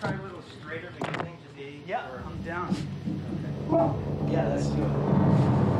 try a little straighter than you think to be? Yeah, or? I'm down. Okay. Yeah, that's good.